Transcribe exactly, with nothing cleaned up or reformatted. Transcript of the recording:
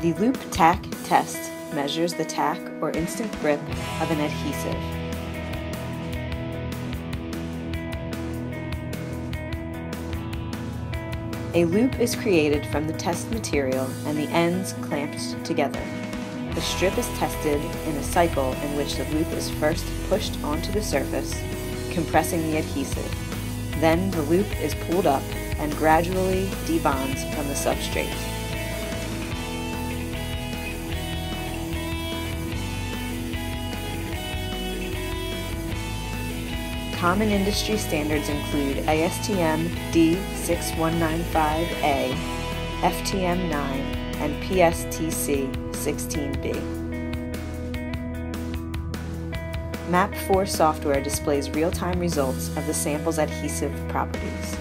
The loop tack test measures the tack or instant grip of an adhesive. A loop is created from the test material and the ends clamped together. The strip is tested in a cycle in which the loop is first pushed onto the surface, compressing the adhesive. Then the loop is pulled up and gradually debonds from the substrate. Common industry standards include A S T M D six one nine five A, F T M nine, and P S T C sixteen B. map four software displays real-time results of the sample's adhesive properties.